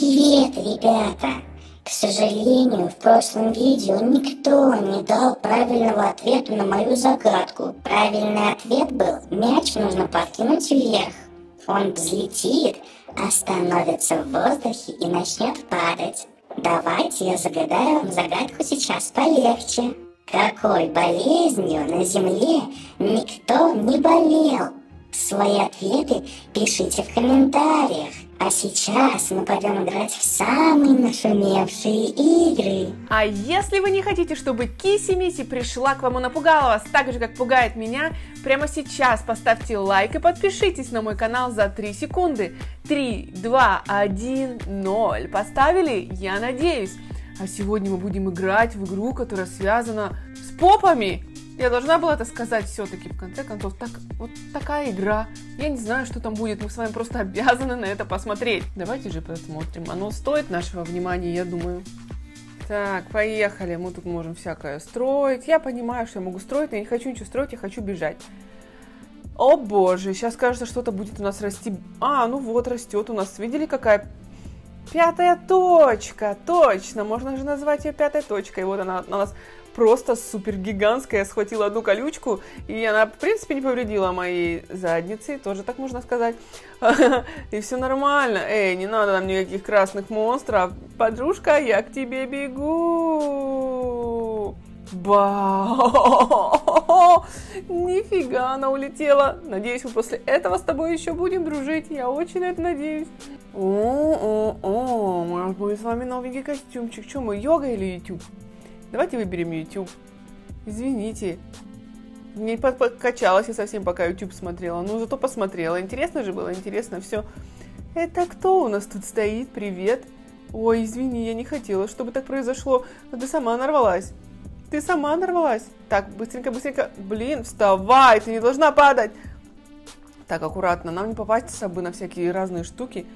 билет, ребята. К сожалению, в прошлом видео никто не дал правильного ответа на мою загадку. Правильный ответ был: мяч нужно подкинуть вверх. Он взлетит, остановится в воздухе и начнет падать. Давайте я загадаю вам загадку сейчас полегче. Какой болезнью на земле никто не болел? Свои ответы пишите в комментариях. А сейчас мы пойдем играть в самые нашумевшие игры. А если вы не хотите, чтобы Киси-Миси пришла к вам и напугала вас так же, как пугает меня, прямо сейчас поставьте лайк и подпишитесь на мой канал за 3 секунды. 3, 2, 1, 0. Поставили? Я надеюсь. А сегодня мы будем играть в игру, которая связана с попами. Я должна была это сказать все-таки, в конце концов, так, вот такая игра. Я не знаю, что там будет, мы с вами просто обязаны на это посмотреть. Давайте же посмотрим, оно стоит нашего внимания, я думаю. Так, поехали, мы тут можем всякое строить. Я понимаю, что я могу строить, но я не хочу ничего строить, я хочу бежать. О боже, сейчас кажется, что-то будет у нас расти. А, ну вот, растет у нас, видели, какая... Пятая точка, точно, можно же назвать ее пятой точкой. Вот она у нас... Просто супер гигантская, я схватила одну колючку, и она, в принципе, не повредила моей заднице, тоже так можно сказать. И все нормально. Эй, не надо нам никаких красных монстров. Подружка, я к тебе бегу. Ба! Нифига, она улетела. Надеюсь, мы после этого с тобой еще будем дружить. Я очень это надеюсь. О-о-о, может быть, с вами новенький костюмчик. Что мы, йога или YouTube? Давайте выберем YouTube. Извините. Не подкачалась я совсем, пока YouTube смотрела. Ну, зато посмотрела. Интересно же было, интересно все. Это кто у нас тут стоит? Привет. Ой, извини, я не хотела, чтобы так произошло. Но ты сама нарвалась. Ты сама нарвалась. Так, быстренько, быстренько. Блин, вставай, ты не должна падать. Так, аккуратно. Нам не попасться бы на всякие разные штуки.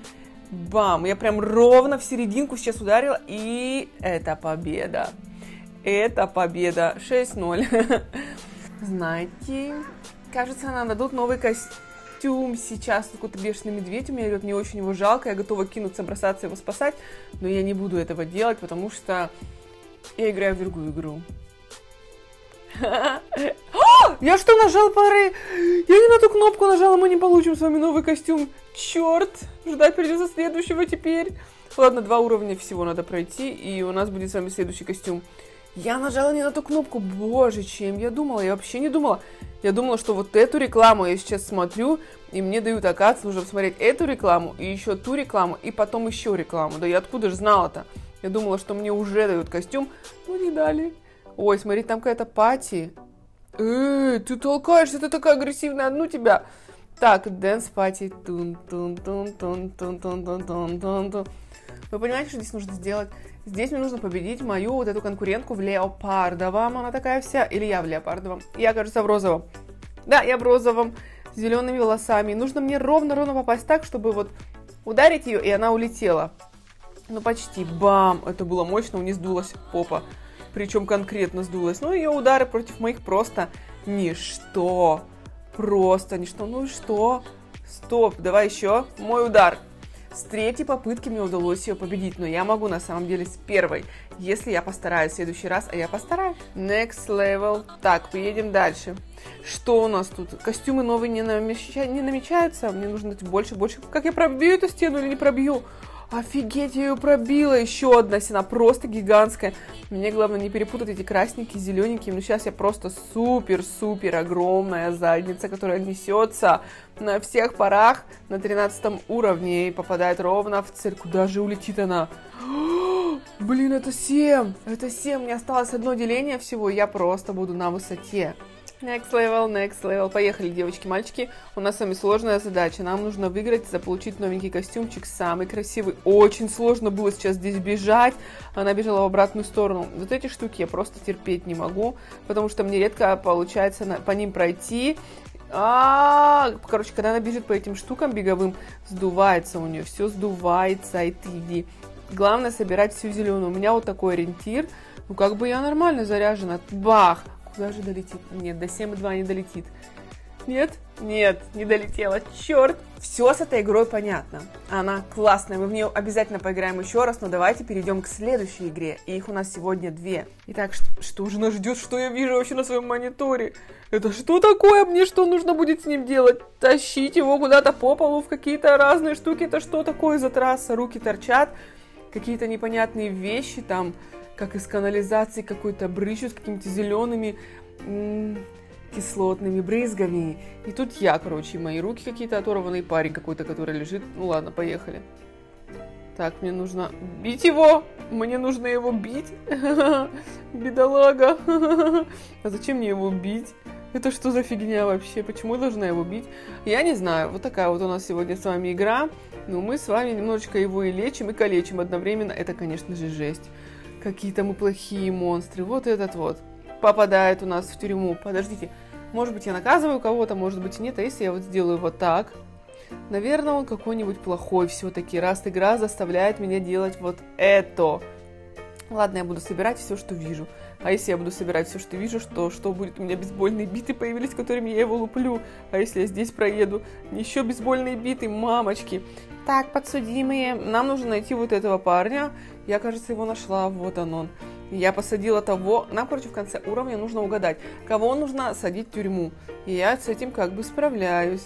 Бам, я прям ровно в серединку сейчас ударила. И это победа. Это победа. 6-0. Знаете, кажется, нам дадут новый костюм сейчас. Какой-то бешеный медведь у меня идет, мне очень его жалко. Я готова кинуться, бросаться, его спасать. Но я не буду этого делать, потому что я играю в другую игру. Я что, нажал пары? Я не на ту кнопку нажала, мы не получим с вами новый костюм. Черт, ждать придется следующего теперь. Ладно, 2 уровня всего надо пройти, и у нас будет с вами следующий костюм. Я нажала не на ту кнопку, боже, чем я думала, я вообще не думала. Я думала, что вот эту рекламу я сейчас смотрю, и мне дают акад, нужно посмотреть эту рекламу, и еще ту рекламу, и потом еще рекламу. Да я откуда же знала-то? Я думала, что мне уже дают костюм, но не дали. Ой, смотри, там какая-то пати. Эй, ты толкаешься, ты такая агрессивная, одну тебя. Так, дэнс пати. Вы понимаете, что здесь нужно сделать? Здесь мне нужно победить мою вот эту конкурентку в леопардовом. Она такая вся. Или я в леопардовом. Я, кажется, в розовом. Да, я в розовом. С зелеными волосами. Нужно мне ровно-ровно попасть так, чтобы вот ударить ее, и она улетела. Ну, почти. Бам! Это было мощно. У нее сдулась попа. Причем конкретно сдулась. Ну, ее удары против моих просто ничто. Просто ничто. Ну и что? Стоп. Давай еще. Мой удар. С третьей попытки мне удалось ее победить, но я могу на самом деле с первой, если я постараюсь в следующий раз, а я постараюсь. Next level. Так, поедем дальше. Что у нас тут? Костюмы новые не намечаются? Мне нужно дать больше. Как я пробью эту стену или не пробью? Офигеть, я ее пробила. Еще одна стена, просто гигантская. Мне главное не перепутать эти красненькие, зелененькие. Но сейчас я просто супер-супер огромная задница, которая несется на всех парах на 13 уровне и попадает ровно в цель. Куда же улетит она? Блин, это 7. Это 7. Мне осталось одно деление всего, и я просто буду на высоте. Next level, next level. Поехали, девочки, мальчики. У нас с вами сложная задача. Нам нужно выиграть, заполучить новенький костюмчик, самый красивый. Очень сложно было сейчас здесь бежать. Она бежала в обратную сторону. Вот эти штуки я просто терпеть не могу, потому что мне редко получается по ним пройти. Короче, когда она бежит по этим штукам беговым, сдувается у нее, все сдувается, и ты иди. Главное собирать всю зеленую. У меня вот такой ориентир. Ну, как бы я нормально заряжена. Бах! Даже долетит. Нет, до 7,2 не долетит. Нет? Нет, не долетела. Черт! Все с этой игрой понятно. Она классная, мы в нее обязательно поиграем еще раз, но давайте перейдем к следующей игре. И их у нас сегодня две. Итак, что же нас ждет, что я вижу вообще на своем мониторе? Это что такое? Мне что нужно будет с ним делать? Тащить его куда-то по полу в какие-то разные штуки? Это что такое за трасса? Руки торчат, какие-то непонятные вещи там, как из канализации какой-то брызжут с какими-то зелеными... кислотными брызгами. И тут я, короче, мои руки какие-то оторванные, парень какой-то, который лежит. Ну ладно, поехали. Так, мне нужно бить его. Мне нужно его бить. Бедолага. А зачем мне его бить? Это что за фигня вообще? Почему я должна его бить? Я не знаю. Вот такая вот у нас сегодня с вами игра. Но мы с вами немножечко его и лечим, и калечим одновременно. Это, конечно же, жесть. Какие-то мы плохие монстры. Вот этот вот попадает у нас в тюрьму. Подождите, может быть, я наказываю кого-то, может быть, нет. А если я вот сделаю вот так? Наверное, он какой-нибудь плохой все-таки, раз игра заставляет меня делать вот это. Ладно, я буду собирать все, что вижу. А если я буду собирать все, что вижу, что будет? У меня бейсбольные биты появились, которыми я его луплю. А если я здесь проеду? Еще бейсбольные биты, мамочки. Так, подсудимые, нам нужно найти вот этого парня. Я, кажется, его нашла. Вот он. Я посадила того. Нам, короче, в конце уровня нужно угадать, кого нужно садить в тюрьму. И я с этим как бы справляюсь.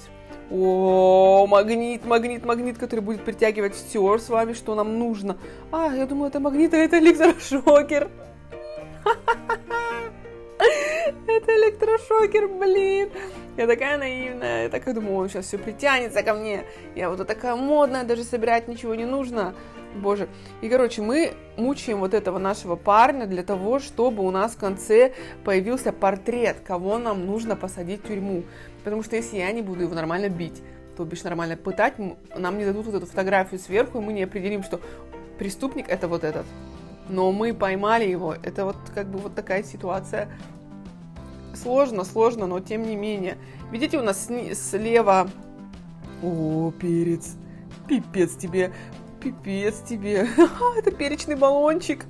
О, магнит, магнит, магнит, который будет притягивать все с вами, что нам нужно. А, я думала, это магнит, а это электрошокер. Это электрошокер, блин. Я такая наивная. Я такая думаю, он сейчас все притянется ко мне. Я вот такая модная, даже собирать ничего не нужно. Боже. И, короче, мы мучаем вот этого нашего парня для того, чтобы у нас в конце появился портрет, кого нам нужно посадить в тюрьму. Потому что если я не буду его нормально бить, то бишь нормально пытать, нам не дадут вот эту фотографию сверху, и мы не определим, что преступник это вот этот. Но мы поймали его. Это вот как бы вот такая ситуация. Сложно, сложно, но тем не менее. Видите, у нас слева... О, перец. Пипец тебе. Пипец тебе. Это перечный баллончик.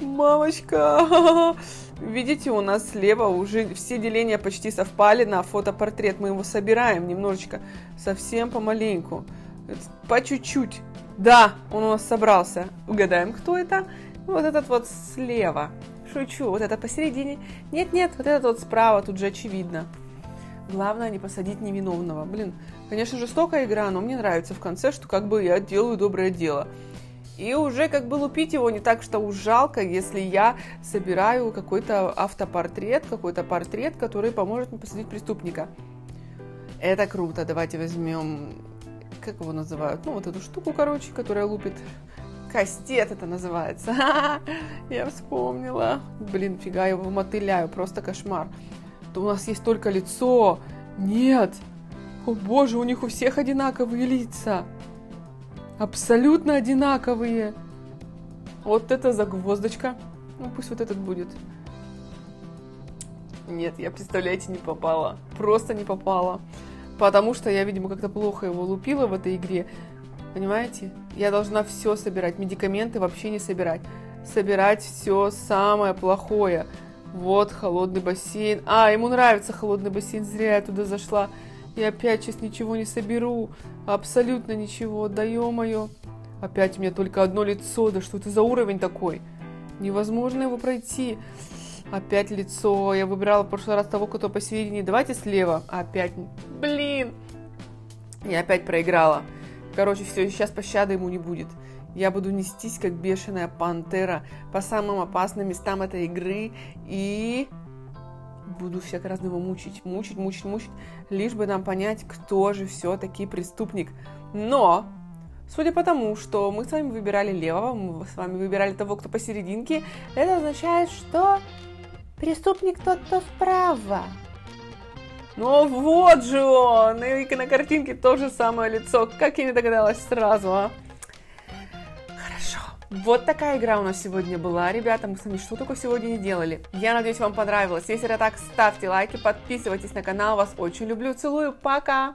Мамочка. Видите, у нас слева уже все деления почти совпали на фотопортрет. Мы его собираем немножечко. Совсем помаленьку. По чуть-чуть. Да, он у нас собрался. Угадаем, кто это? Вот этот вот слева. Шучу. Вот это посередине. Нет-нет, вот этот вот справа. Тут же очевидно. Главное не посадить невиновного. Блин, конечно, жестокая игра, но мне нравится в конце, что как бы я делаю доброе дело. И уже как бы лупить его не так, что уж жалко, если я собираю какой-то автопортрет, какой-то портрет, который поможет мне посадить преступника. Это круто. Давайте возьмем, как его называют, ну вот эту штуку, короче, которая лупит. Кастет это называется. Я вспомнила. Блин, фига, я его мотыляю, просто кошмар. У нас есть только лицо. Нет. О боже, у них у всех одинаковые лица. Абсолютно одинаковые. Вот это загвоздочка. Ну пусть вот этот будет. Нет, я, представляете, не попала. Просто не попала. Потому что я, видимо, как-то плохо его лупила в этой игре. Понимаете? Я должна все собирать. Медикаменты вообще не собирать. Собирать все самое плохое. Вот холодный бассейн. А, ему нравится холодный бассейн. Зря я туда зашла. Я опять сейчас ничего не соберу. Абсолютно ничего. Да ё-моё. Опять у меня только одно лицо. Да что это за уровень такой? Невозможно его пройти. Опять лицо. Я выбирала в прошлый раз того, кто посередине. Давайте слева. Опять. Блин. Я опять проиграла. Короче, все, сейчас пощады ему не будет. Я буду нестись, как бешеная пантера, по самым опасным местам этой игры и буду всяко раз его мучить, лишь бы нам понять, кто же все-таки преступник. Но, судя по тому, что мы с вами выбирали левого, мы с вами выбирали того, кто посерединке, это означает, что преступник тот, кто справа. Ну вот же он! И на картинке то же самое лицо. Как я не догадалась сразу, а? Вот такая игра у нас сегодня была, ребята, мы с вами что только сегодня не делали. Я надеюсь, вам понравилось. Если это так, ставьте лайки, подписывайтесь на канал, вас очень люблю, целую, пока!